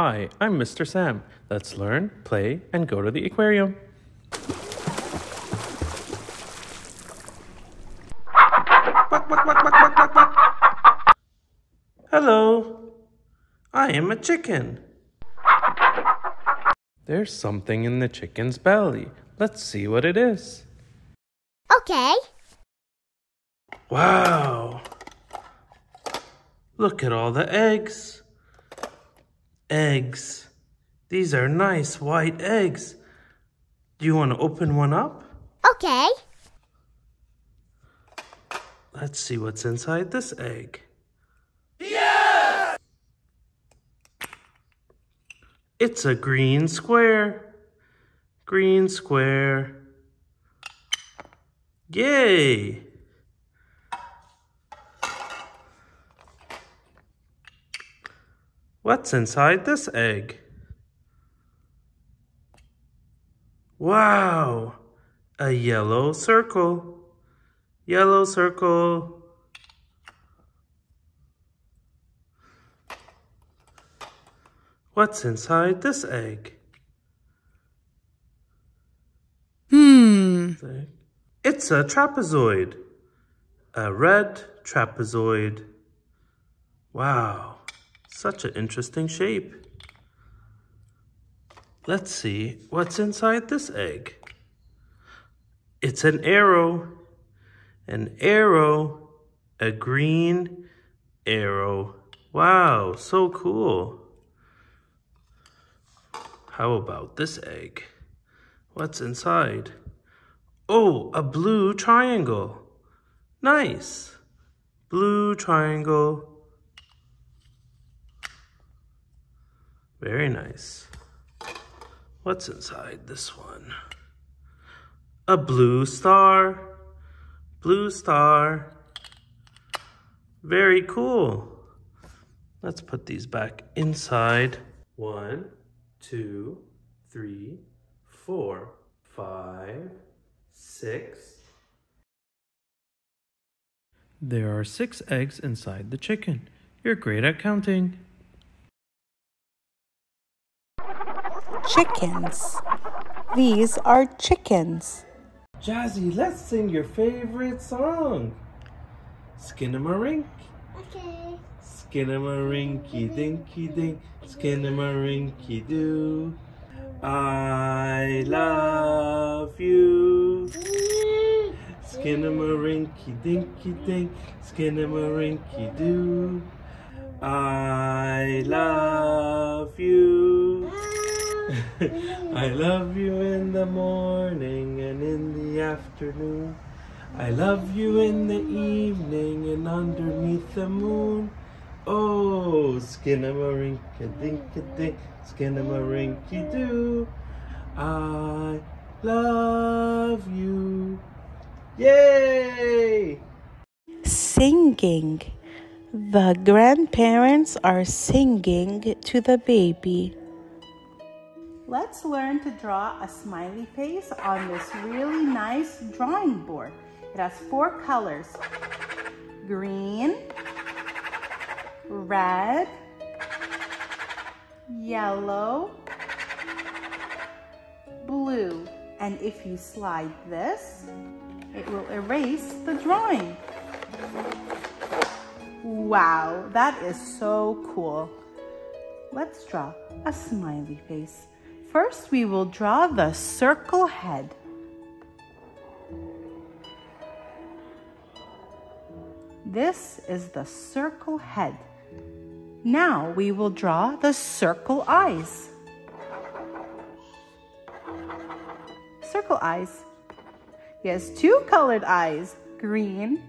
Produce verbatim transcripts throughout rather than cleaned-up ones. Hi, I'm Mister Sam. Let's learn, play, and go to the aquarium. Hello, I am a chicken. There's something in the chicken's belly. Let's see what it is. Okay. Wow. Look at all the eggs. Eggs. These are nice white eggs. Do you want to open one up? Okay. Let's see what's inside this egg. Yes! It's a green square. Green square. Yay! What's inside this egg? Wow! A yellow circle. Yellow circle. What's inside this egg? Hmm. It's a trapezoid. A red trapezoid. Wow. Such an interesting shape. Let's see what's inside this egg. It's an arrow. An arrow. A green arrow. Wow, so cool. How about this egg? What's inside? Oh, a blue triangle. Nice. Blue triangle. Very nice. What's inside this one? A blue star. Blue star. Very cool. Let's put these back inside. One, two, three, four, five, six. There are six eggs inside the chicken. You're great at counting. Chickens. These are chickens. Jazzy, let's sing your favorite song. Skin-a-ma-rink. Okay. Skin-a-ma-rinky-dinky-dink. Skin-a-ma-rinky-doo. I love you. Skin-a-ma-rinky-dinky-dink. Skin-a-ma-rinky-doo. I love you. I love you in the morning and in the afternoon. I love you in the evening and underneath the moon. Oh, skin-a-ma-rink-a-dink-a-dink, skin-a-ma-rinky-doo. I love you. Yay! Singing. The grandparents are singing to the baby. Let's learn to draw a smiley face on this really nice drawing board. It has four colors: green, red, yellow, blue. And if you slide this, it will erase the drawing. Wow, that is so cool. Let's draw a smiley face. First, we will draw the circle head. This is the circle head. Now we will draw the circle eyes. Circle eyes. He has two colored eyes, green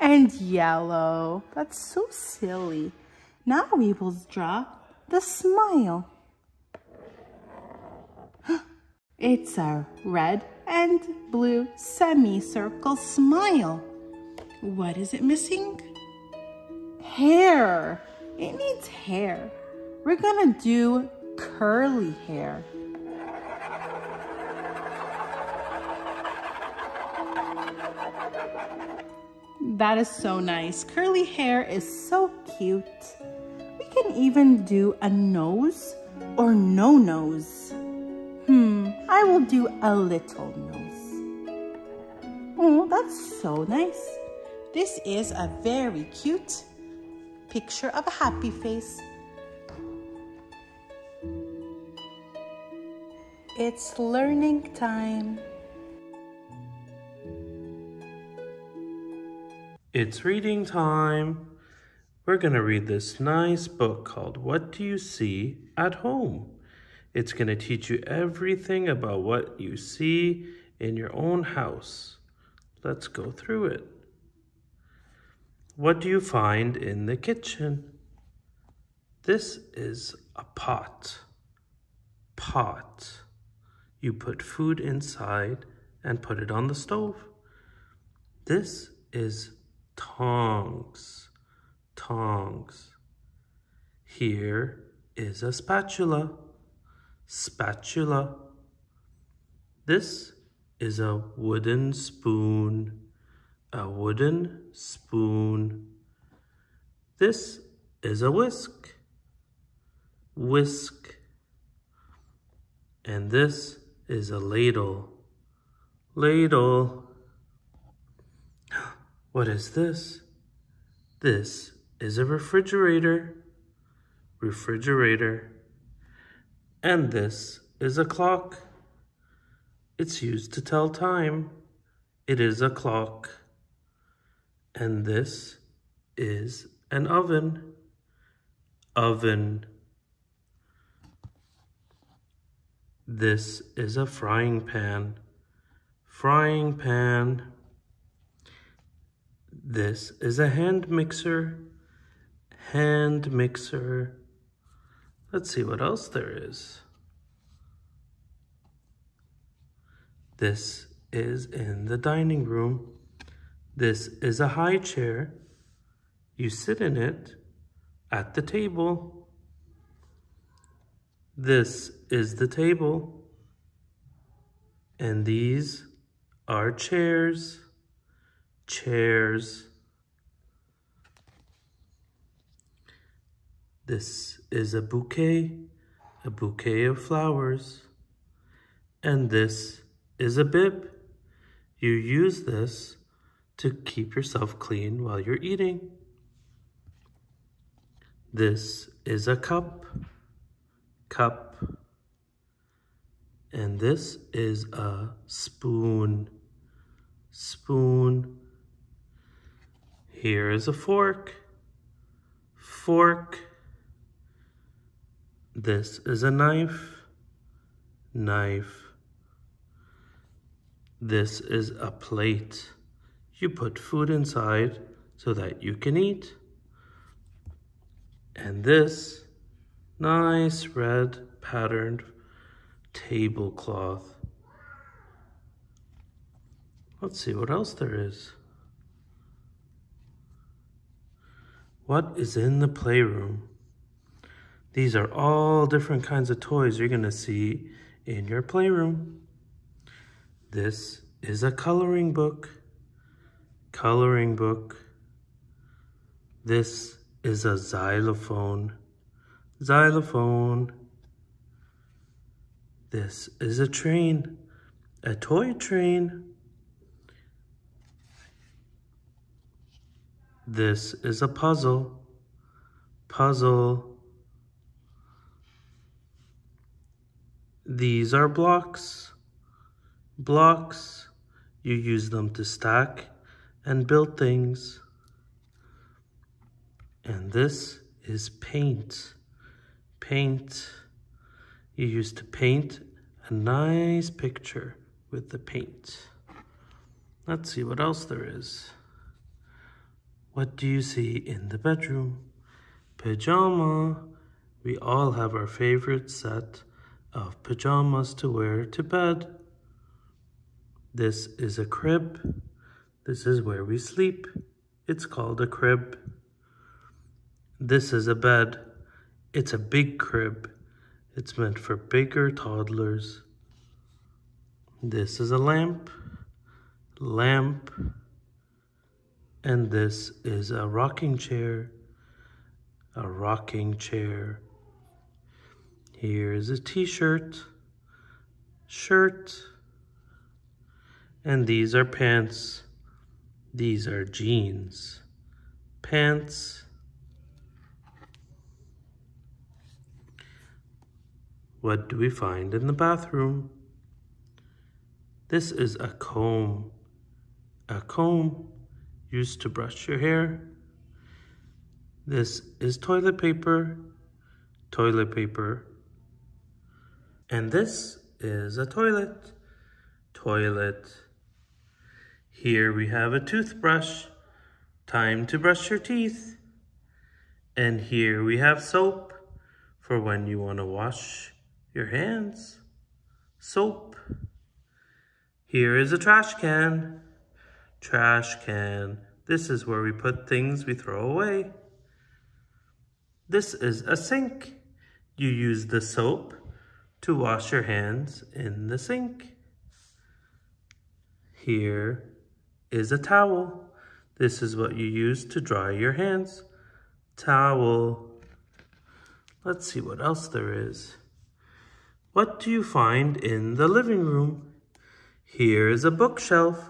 and yellow. That's so silly. Now we will draw the smile. It's a red and blue semicircle smile. What is it missing? Hair. It needs hair. We're gonna do curly hair. That is so nice. Curly hair is so cute. We can even do a nose or no nose? Hmm, I will do a little nose. Oh, that's so nice. This is a very cute picture of a happy face. It's learning time. It's reading time. We're going to read this nice book called What Do You See at Home? It's going to teach you everything about what you see in your own house. Let's go through it. What do you find in the kitchen? This is a pot. Pot. You put food inside and put it on the stove. This is tongs. Tongs. Here is a spatula. Spatula. This is a wooden spoon. A wooden spoon. This is a whisk. Whisk. And this is a ladle. Ladle. What is this? This is a refrigerator, refrigerator, and this is a clock. It's used to tell time. It is a clock. And this is an oven, oven. This is a frying pan, frying pan. This is a hand mixer, hand mixer. Let's see what else there is. This is in the dining room. This is a high chair. You sit in it at the table. This is the table. And these are chairs. Chairs. This is a bouquet, a bouquet of flowers. And this is a bib. You use this to keep yourself clean while you're eating. This is a cup, cup. And this is a spoon, spoon. Here is a fork, fork. This is a knife, knife. This is a plate. You put food inside so that you can eat. And this nice red patterned tablecloth. Let's see what else there is. What is in the playroom? These are all different kinds of toys you're going to see in your playroom. This is a coloring book. Coloring book. This is a xylophone. Xylophone. This is a train. A toy train. This is a puzzle, puzzle. These are blocks, blocks. You use them to stack and build things. And this is paint, paint. You use to paint a nice picture with the paint. Let's see what else there is. What do you see in the bedroom? Pajama. We all have our favorite set of pajamas to wear to bed. This is a crib. This is where we sleep. It's called a crib. This is a bed. It's a big crib. It's meant for bigger toddlers. This is a lamp. Lamp. And this is a rocking chair, a rocking chair. Here's a t-shirt, shirt, and these are pants. These are jeans, pants. What do we find in the bathroom? This is a comb. A comb used to brush your hair. This is toilet paper, toilet paper. And this is a toilet, toilet. Here we have a toothbrush, time to brush your teeth. And here we have soap for when you want to wash your hands, soap. Here is a trash can, trash can. This is where we put things we throw away. This is a sink. You use the soap to wash your hands in the sink. Here is a towel. This is what you use to dry your hands. Towel. Let's see what else there is. What do you find in the living room? Here is a bookshelf.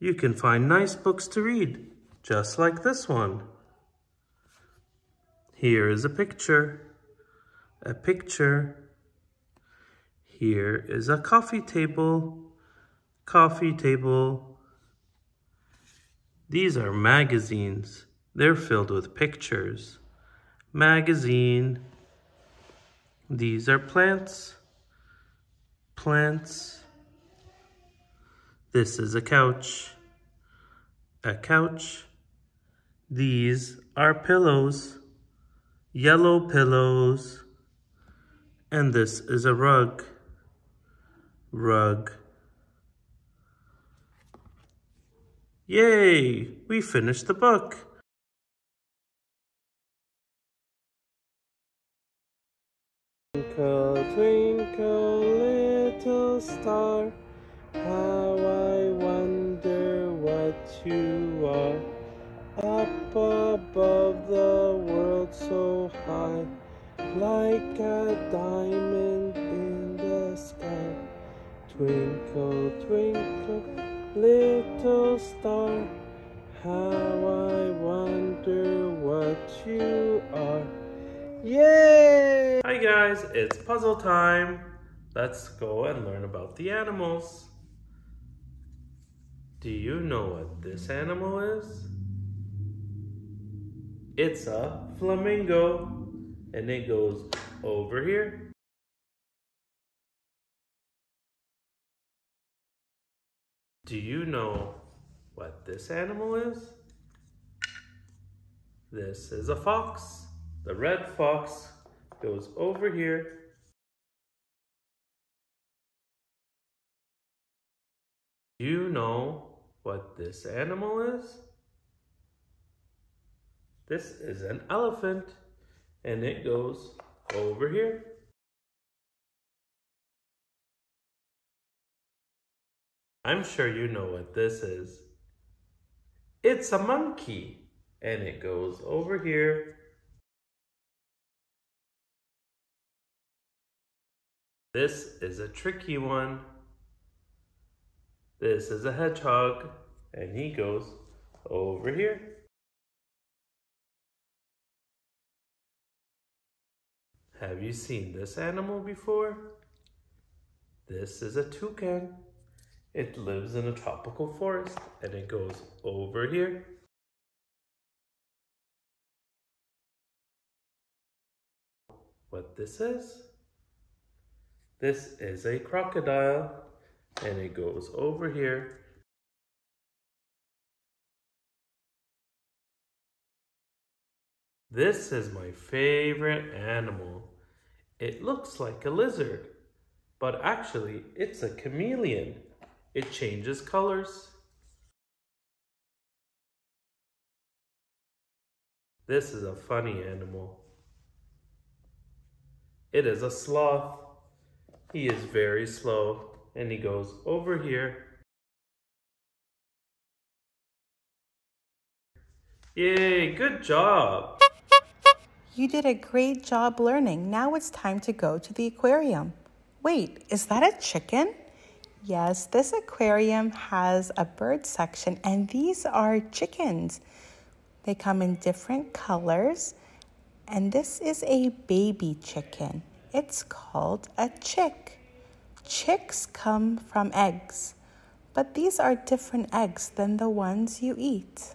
You can find nice books to read, just like this one. Here is a picture, a picture. Here is a coffee table, coffee table. These are magazines. They're filled with pictures. Magazine. These are plants, plants. This is a couch, a couch. These are pillows, yellow pillows. And this is a rug, rug. Yay, we finished the book. Twinkle, twinkle, little star, how I wonder what you are. Up above the world so high, like a diamond in the sky. Twinkle, twinkle, little star, how I wonder what you are. Yay! Hi guys, it's puzzle time. Let's go and learn about the animals. Do you know what this animal is? It's a flamingo, and it goes over here. Do you know what this animal is? This is a fox. The red fox goes over here. Do you know what this animal is? This is an elephant, and it goes over here. I'm sure you know what this is. It's a monkey, and it goes over here. This is a tricky one. This is a hedgehog, and he goes over here. Have you seen this animal before? This is a toucan. It lives in a tropical forest, and it goes over here. What this is? This is a crocodile, and it goes over here. This is my favorite animal. It looks like a lizard, but actually it's a chameleon. It changes colors. This is a funny animal. It is a sloth. He is very slow, and he goes over here. Yay, good job! You did a great job learning. Now it's time to go to the aquarium. Wait, is that a chicken? Yes, this aquarium has a bird section, and these are chickens. They come in different colors, and this is a baby chicken. It's called a chick. Chicks come from eggs, but these are different eggs than the ones you eat.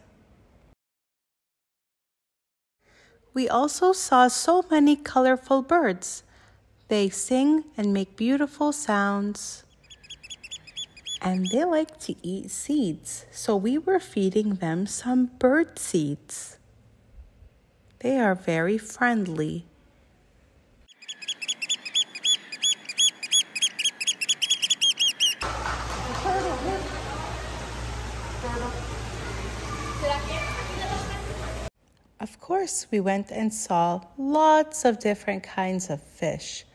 We also saw so many colorful birds. They sing and make beautiful sounds. And they like to eat seeds, so we were feeding them some bird seeds. They are very friendly. Of course, we went and saw lots of different kinds of fish.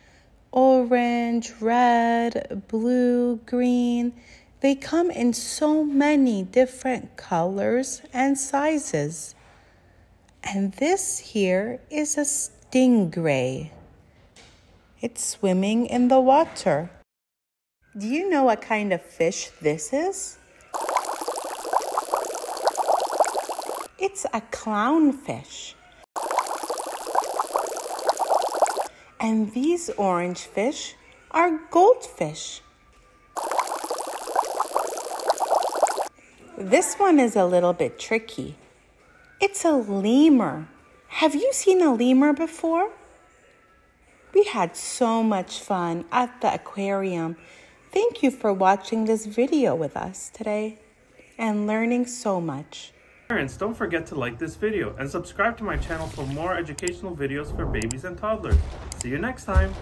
Orange, red, blue, green. They come in so many different colors and sizes. And this here is a stingray. It's swimming in the water. Do you know what kind of fish this is? It's a clownfish. And these orange fish are goldfish. This one is a little bit tricky. It's a lemur. Have you seen a lemur before? We had so much fun at the aquarium. Thank you for watching this video with us today and learning so much. Parents, don't forget to like this video and subscribe to my channel for more educational videos for babies and toddlers. See you next time!